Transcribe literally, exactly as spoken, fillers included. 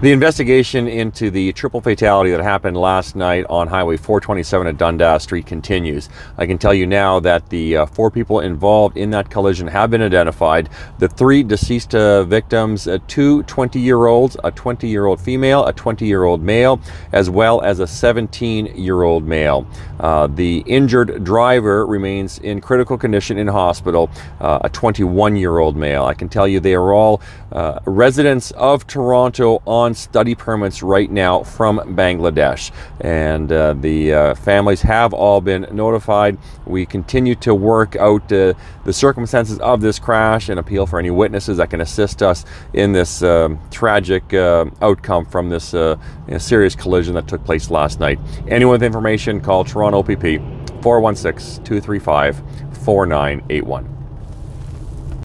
The investigation into the triple fatality that happened last night on Highway four twenty-seven at Dundas Street continues. I can tell you now that the uh, four people involved in that collision have been identified. The three deceased uh, victims, uh, two twenty-year-olds, a twenty-year-old female, a twenty-year-old male, as well as a seventeen-year-old male. Uh, the injured driver remains in critical condition in hospital, uh, a twenty-one-year-old male. I can tell you they are all uh, residents of Toronto on study permits right now from Bangladesh, and uh, the uh, families have all been notified. We continue to work out uh, the circumstances of this crash and appeal for any witnesses that can assist us in this um, tragic uh, outcome from this uh, you know, serious collision that took place last night. Anyone with information, call Toronto O P P four one six, two three five, four nine eight one.